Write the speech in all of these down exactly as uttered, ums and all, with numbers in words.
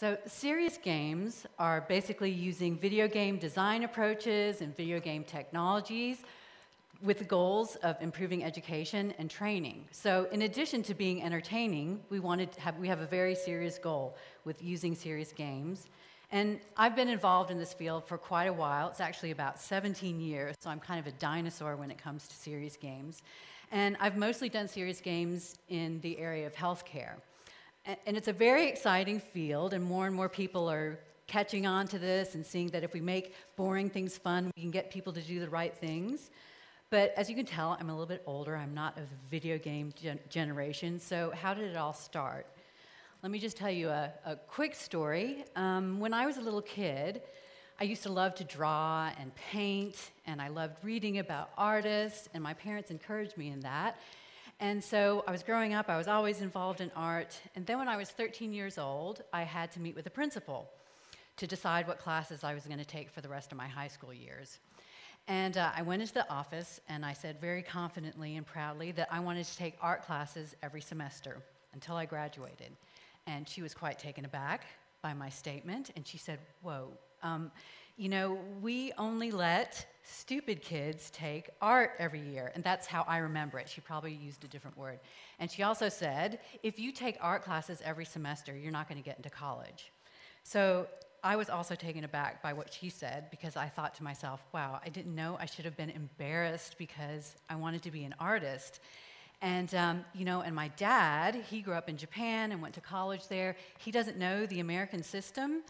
So serious games are basically using video game design approaches and video game technologies with the goals of improving education and training. So in addition to being entertaining, we wanted to have, we have a very serious goal with using serious games. And I've been involved in this field for quite a while. It's actually about seventeen years, so I'm kind of a dinosaur when it comes to serious games. And I've mostly done serious games in the area of healthcare. And it's a very exciting field, and more and more people are catching on to this and seeing that if we make boring things fun, we can get people to do the right things. But as you can tell, I'm a little bit older. I'm not of the video game gen- generation, so how did it all start? Let me just tell you a, a quick story. Um, when I was a little kid, I used to love to draw and paint, and I loved reading about artists, and my parents encouraged me in that. And so I was growing up, I was always involved in art, and then when I was thirteen years old, I had to meet with the principal to decide what classes I was going to take for the rest of my high school years. And uh, I went into the office, and I said very confidently and proudly that I wanted to take art classes every semester until I graduated. And she was quite taken aback by my statement, and she said, whoa, um, you know, we only let stupid kids take art every year. And that's how I remember it. She probably used a different word. And she also said, if you take art classes every semester, you're not going to get into college. So I was also taken aback by what she said, because I thought to myself, wow, I didn't know I should have been embarrassed because I wanted to be an artist. And, um, you know, and my dad, he grew up in Japan and went to college there. He doesn't know the American system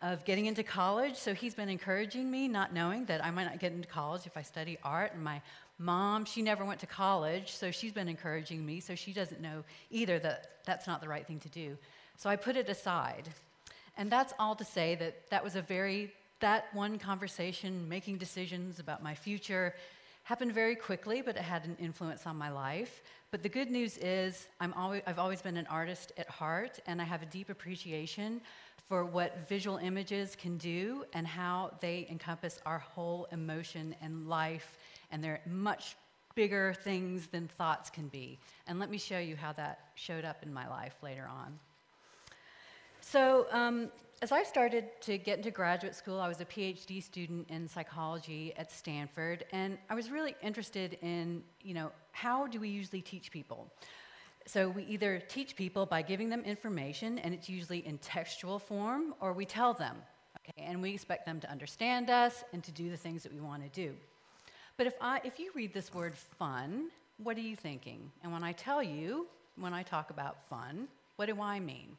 of getting into college, so he's been encouraging me, not knowing that I might not get into college if I study art. And my mom, she never went to college, so she's been encouraging me, so she doesn't know either that that's not the right thing to do. So I put it aside. And that's all to say that that was a very, that one conversation, making decisions about my future, happened very quickly, but it had an influence on my life. But the good news is I'm always, I've always been an artist at heart, and I have a deep appreciation for what visual images can do and how they encompass our whole emotion and life, and they're much bigger things than thoughts can be. And let me show you how that showed up in my life later on. So um, as I started to get into graduate school, I was a PhD student in psychology at Stanford, and I was really interested in, you know, how do we usually teach people? So we either teach people by giving them information, and it's usually in textual form, or we tell them, okay, and we expect them to understand us and to do the things that we want to do. But if, I, if you read this word fun, what are you thinking? And when I tell you, when I talk about fun, what do I mean?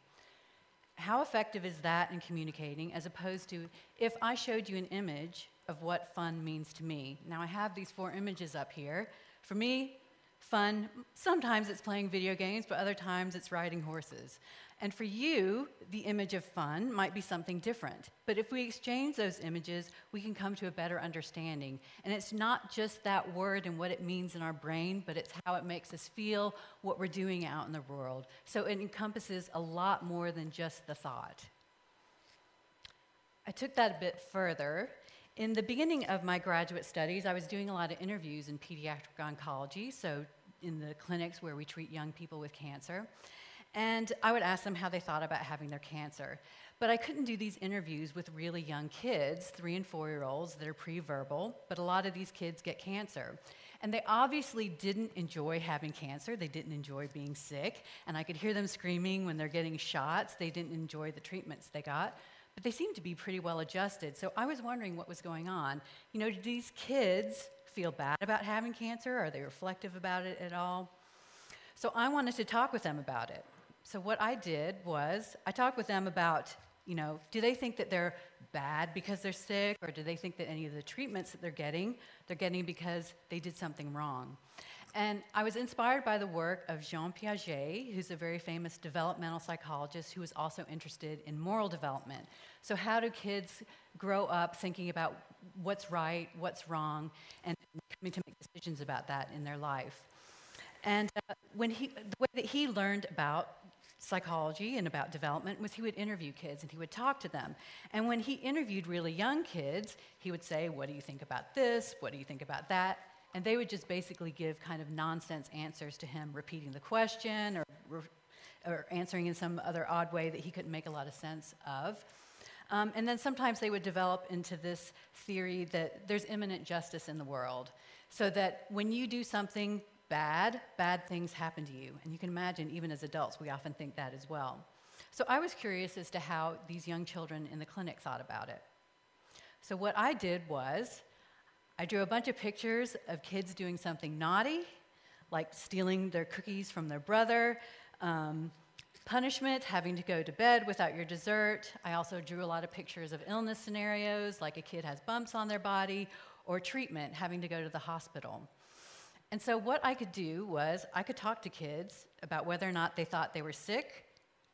How effective is that in communicating, as opposed to if I showed you an image of what fun means to me? Now, I have these four images up here. For me, fun, sometimes it's playing video games, but other times it's riding horses. And for you, the image of fun might be something different. But if we exchange those images, we can come to a better understanding. And it's not just that word and what it means in our brain, but it's how it makes us feel, what we're doing out in the world. So it encompasses a lot more than just the thought. I took that a bit further. In the beginning of my graduate studies, I was doing a lot of interviews in pediatric oncology, so in the clinics where we treat young people with cancer. And I would ask them how they thought about having their cancer. But I couldn't do these interviews with really young kids, three and four-year-olds that are pre-verbal, but a lot of these kids get cancer. And they obviously didn't enjoy having cancer. They didn't enjoy being sick. And I could hear them screaming when they're getting shots. They didn't enjoy the treatments they got. But they seemed to be pretty well adjusted. So I was wondering what was going on. You know, did these kids feel bad about having cancer? Are they reflective about it at all? So I wanted to talk with them about it. So what I did was I talked with them about, you know, do they think that they're bad because they're sick, or do they think that any of the treatments that they're getting, they're getting because they did something wrong? And I was inspired by the work of Jean Piaget, who's a very famous developmental psychologist who was also interested in moral development. So how do kids grow up thinking about what's right, what's wrong, and coming to make decisions about that in their life? And uh, when he, the way that he learned about psychology and about development was he would interview kids and he would talk to them. And when he interviewed really young kids, he would say, what do you think about this? What do you think about that? And they would just basically give kind of nonsense answers to him, repeating the question or re or answering in some other odd way that he couldn't make a lot of sense of. Um, and then sometimes they would develop into this theory that there's imminent justice in the world, so that when you do something bad, bad things happen to you. And you can imagine, even as adults, we often think that as well. So I was curious as to how these young children in the clinic thought about it. So what I did was, I drew a bunch of pictures of kids doing something naughty, like stealing their cookies from their brother, um, punishment, having to go to bed without your dessert. I also drew a lot of pictures of illness scenarios, like a kid has bumps on their body, or treatment, having to go to the hospital. And so what I could do was, I could talk to kids about whether or not they thought they were sick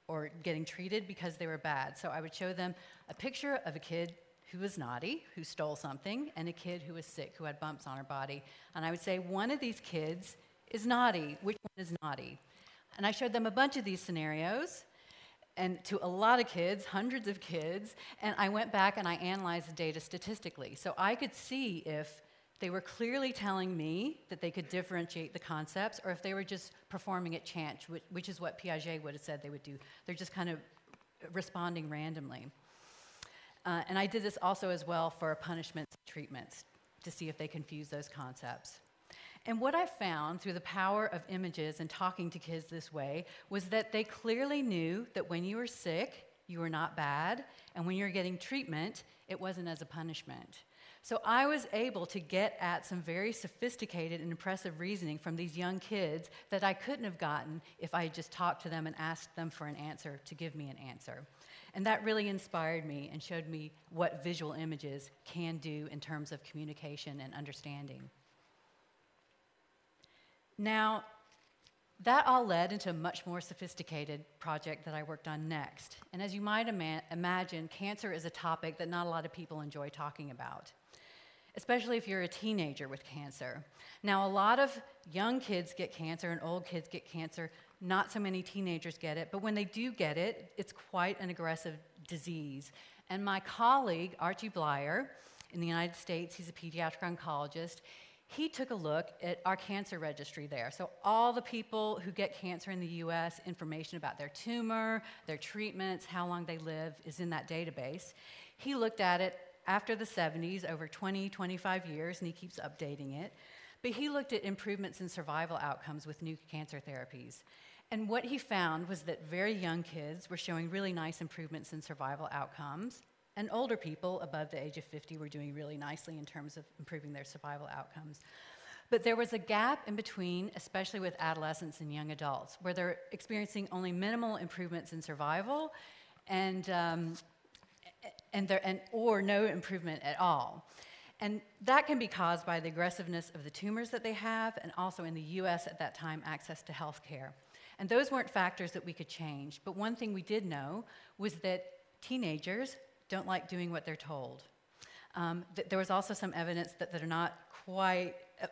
or getting treated because they were bad. So I would show them a picture of a kid who was naughty, who stole something, and a kid who was sick, who had bumps on her body. And I would say, one of these kids is naughty. Which one is naughty? And I showed them a bunch of these scenarios, and to a lot of kids, hundreds of kids, and I went back and I analyzed the data statistically. So I could see if they were clearly telling me that they could differentiate the concepts, or if they were just performing at chance, which, which is what Piaget would have said they would do. They're just kind of responding randomly. Uh, and I did this also as well for punishments and treatments, to see if they confuse those concepts. And what I found through the power of images and talking to kids this way was that they clearly knew that when you were sick, you were not bad, and when you were getting treatment, it wasn't as a punishment. So I was able to get at some very sophisticated and impressive reasoning from these young kids that I couldn't have gotten if I had just talked to them and asked them for an answer to give me an answer. And that really inspired me and showed me what visual images can do in terms of communication and understanding. Now, that all led into a much more sophisticated project that I worked on next. And as you might ima- imagine, cancer is a topic that not a lot of people enjoy talking about, especially if you're a teenager with cancer. Now, a lot of young kids get cancer and old kids get cancer. Not so many teenagers get it, but when they do get it, it's quite an aggressive disease. And my colleague, Archie Blyer, in the United States, he's a pediatric oncologist, he took a look at our cancer registry there. So all the people who get cancer in the U S, information about their tumor, their treatments, how long they live is in that database. He looked at it after the seventies, over twenty, twenty-five years, and he keeps updating it. But he looked at improvements in survival outcomes with new cancer therapies. And what he found was that very young kids were showing really nice improvements in survival outcomes, and older people above the age of fifty were doing really nicely in terms of improving their survival outcomes. But there was a gap in between, especially with adolescents and young adults, where they're experiencing only minimal improvements in survival and, um, and, there, and or no improvement at all. And that can be caused by the aggressiveness of the tumors that they have, and also in the U S at that time, access to health care. And those weren't factors that we could change. But one thing we did know was that teenagers don't like doing what they're told. Um, th there was also some evidence that they're not quite uh,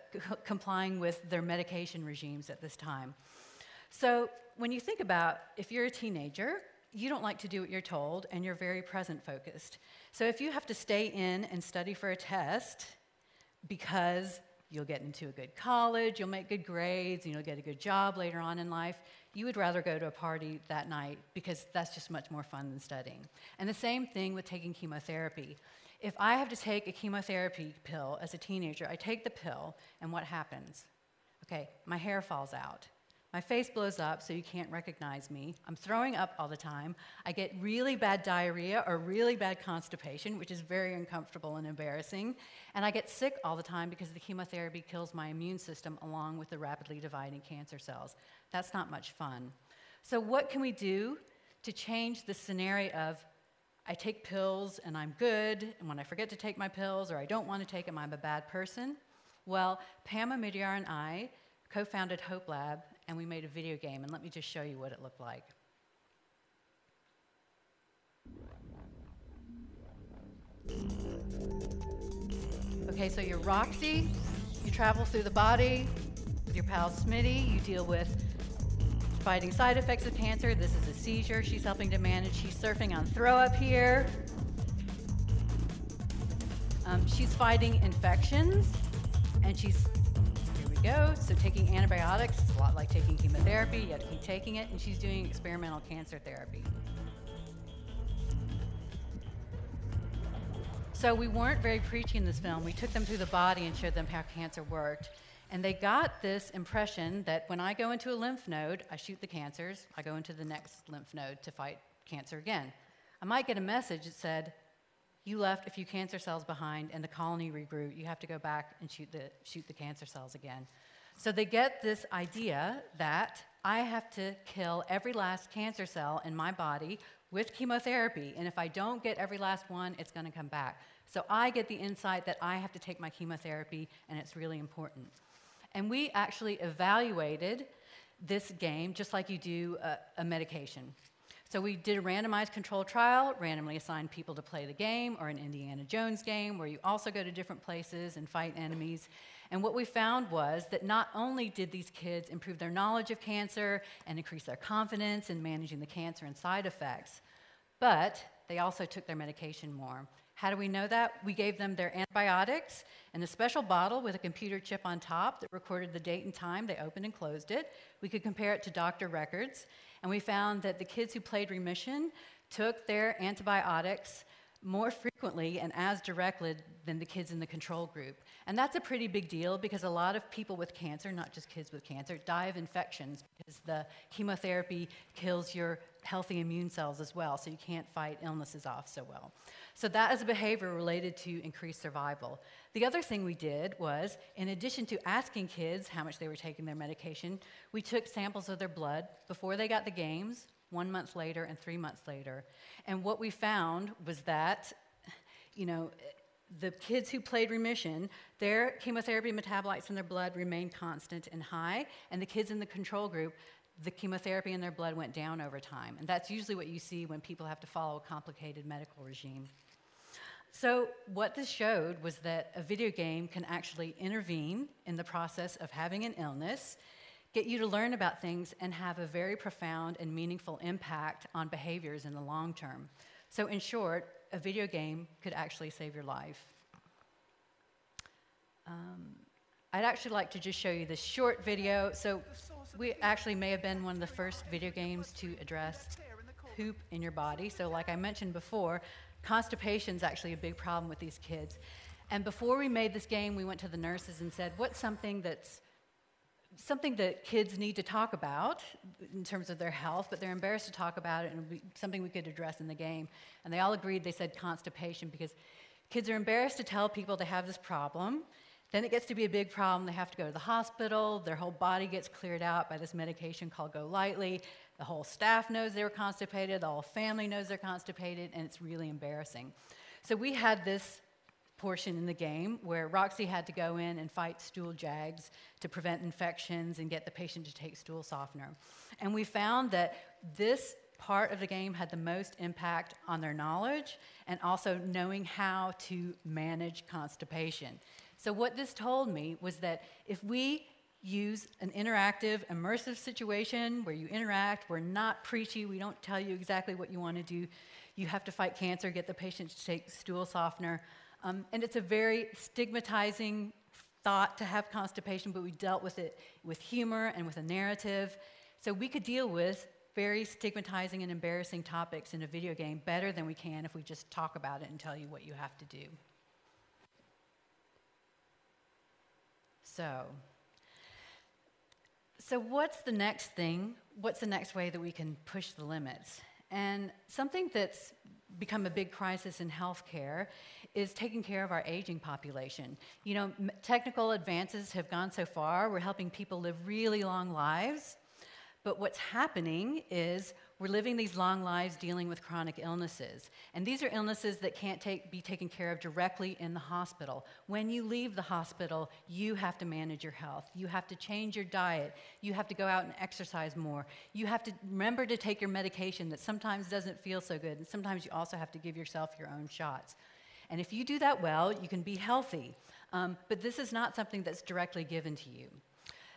complying with their medication regimes at this time. So when you think about, if you're a teenager, you don't like to do what you're told, and you're very present focused. So if you have to stay in and study for a test because you'll get into a good college, you'll make good grades, and you'll get a good job later on in life, you would rather go to a party that night because that's just much more fun than studying. And the same thing with taking chemotherapy. If I have to take a chemotherapy pill as a teenager, I take the pill, and what happens? Okay, my hair falls out. My face blows up so you can't recognize me. I'm throwing up all the time. I get really bad diarrhea or really bad constipation, which is very uncomfortable and embarrassing. And I get sick all the time because the chemotherapy kills my immune system along with the rapidly dividing cancer cells. That's not much fun. So what can we do to change the scenario of I take pills and I'm good, and when I forget to take my pills or I don't want to take them, I'm a bad person? Well, Pam Amidyar and I co-founded Hope Lab, and we made a video game, and let me just show you what it looked like. Okay, so you're Roxy, you travel through the body with your pal Smitty, you deal with fighting side effects of cancer. This is a seizure she's helping to manage. She's surfing on throw up here. Um, she's fighting infections, and she's go. So taking antibiotics, it's a lot like taking chemotherapy. therapy, you have to keep taking it, and she's doing experimental cancer therapy. So we weren't very preachy in this film. We took them through the body and showed them how cancer worked. And they got this impression that when I go into a lymph node, I shoot the cancers, I go into the next lymph node to fight cancer again. I might get a message that said, you left a few cancer cells behind and the colony regrew. You have to go back and shoot the, shoot the cancer cells again. So they get this idea that I have to kill every last cancer cell in my body with chemotherapy, and if I don't get every last one, it's going to come back. So I get the insight that I have to take my chemotherapy, and it's really important. And we actually evaluated this game just like you do a, a medication. So we did a randomized control trial, randomly assigned people to play the game, or an Indiana Jones game where you also go to different places and fight enemies. And what we found was that not only did these kids improve their knowledge of cancer and increase their confidence in managing the cancer and side effects, but they also took their medication more. How do we know that? We gave them their antibiotics in a special bottle with a computer chip on top that recorded the date and time they opened and closed it. We could compare it to doctor records. And we found that the kids who played Re-Mission took their antibiotics more frequently and as directly than the kids in the control group. And that's a pretty big deal because a lot of people with cancer, not just kids with cancer, die of infections because the chemotherapy kills your healthy immune cells as well, so you can't fight illnesses off so well. So that is a behavior related to increased survival. The other thing we did was, in addition to asking kids how much they were taking their medication, we took samples of their blood before they got the games, one month later and three months later. And what we found was that, you know, the kids who played Re-Mission, their chemotherapy metabolites in their blood remained constant and high, and the kids in the control group, the chemotherapy in their blood went down over time. And that's usually what you see when people have to follow a complicated medical regime. So what this showed was that a video game can actually intervene in the process of having an illness, get you to learn about things, and have a very profound and meaningful impact on behaviors in the long term. So in short, a video game could actually save your life. Um, I'd actually like to just show you this short video. So we actually may have been one of the first video games to address poop in your body. So like I mentioned before, constipation is actually a big problem with these kids. And before we made this game, we went to the nurses and said, what's something that's something that kids need to talk about in terms of their health, but they're embarrassed to talk about it, and it would be something we could address in the game. And they all agreed. They said constipation because kids are embarrassed to tell people they have this problem. Then it gets to be a big problem. They have to go to the hospital. Their whole body gets cleared out by this medication called Go Lightly. The whole staff knows they were constipated. The whole family knows they're constipated, and it's really embarrassing. So we had this portion in the game where Roxy had to go in and fight stool jags to prevent infections and get the patient to take stool softener. And we found that this part of the game had the most impact on their knowledge and also knowing how to manage constipation. So what this told me was that if we use an interactive, immersive situation where you interact, we're not preachy, we don't tell you exactly what you want to do, you have to fight cancer, get the patient to take stool softener, um, and it's a very stigmatizing thought to have constipation, but we dealt with it with humor and with a narrative. So we could deal with very stigmatizing and embarrassing topics in a video game better than we can if we just talk about it and tell you what you have to do. So, so what's the next thing? What's the next way that we can push the limits? And something that's become a big crisis in healthcare is taking care of our aging population. You know, technical advances have gone so far. We're helping people live really long lives. But what's happening is we're living these long lives dealing with chronic illnesses. And these are illnesses that can't take, be taken care of directly in the hospital. When you leave the hospital, you have to manage your health. You have to change your diet. You have to go out and exercise more. You have to remember to take your medication that sometimes doesn't feel so good. And sometimes you also have to give yourself your own shots. And if you do that well, you can be healthy. Um, but this is not something that's directly given to you.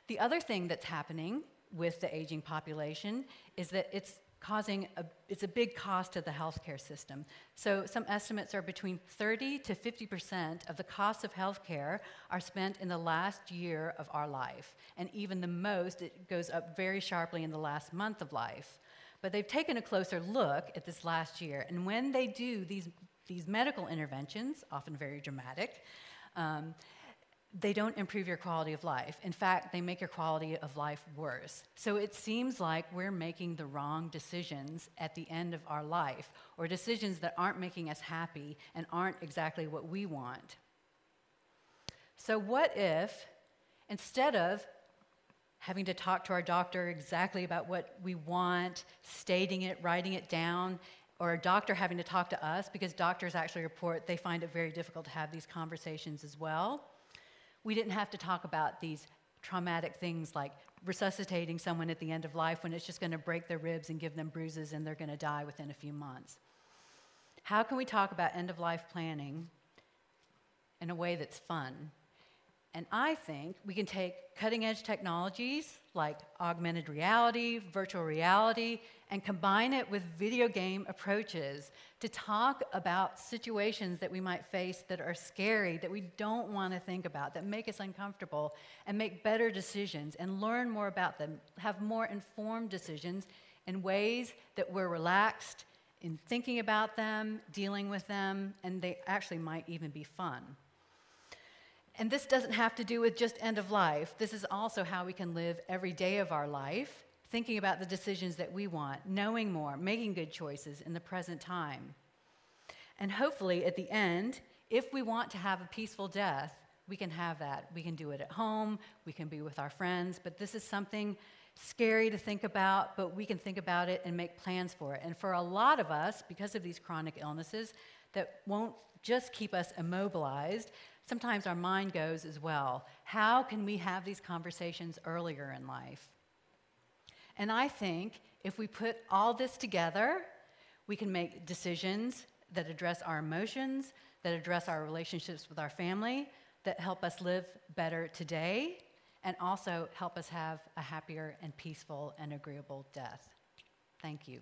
The other thing that's happening with the aging population is that it's causing a, it's a big cost to the healthcare system. So some estimates are between thirty to fifty percent of the cost of healthcare are spent in the last year of our life. And even the most, it goes up very sharply in the last month of life. But they've taken a closer look at this last year. And when they do these, these medical interventions, often very dramatic, um, they don't improve your quality of life. In fact, they make your quality of life worse. So it seems like we're making the wrong decisions at the end of our life, or decisions that aren't making us happy and aren't exactly what we want. So what if, instead of having to talk to our doctor exactly about what we want, stating it, writing it down, or a doctor having to talk to us, because doctors actually report they find it very difficult to have these conversations as well, we didn't have to talk about these traumatic things like resuscitating someone at the end of life when it's just going to break their ribs and give them bruises and they're going to die within a few months. How can we talk about end-of-life planning in a way that's fun? And I think we can take cutting-edge technologies like augmented reality, virtual reality, and combine it with video game approaches to talk about situations that we might face that are scary, that we don't want to think about, that make us uncomfortable, and make better decisions and learn more about them, have more informed decisions in ways that we're relaxed in thinking about them, dealing with them, and they actually might even be fun. And this doesn't have to do with just end of life. This is also how we can live every day of our life, thinking about the decisions that we want, knowing more, making good choices in the present time. And hopefully at the end, if we want to have a peaceful death, we can have that. We can do it at home, we can be with our friends, but this is something scary to think about, but we can think about it and make plans for it. And for a lot of us, because of these chronic illnesses that won't just keep us immobilized, sometimes our mind goes as well. How can we have these conversations earlier in life? And I think if we put all this together, we can make decisions that address our emotions, that address our relationships with our family, that help us live better today, and also help us have a happier and peaceful and agreeable death. Thank you.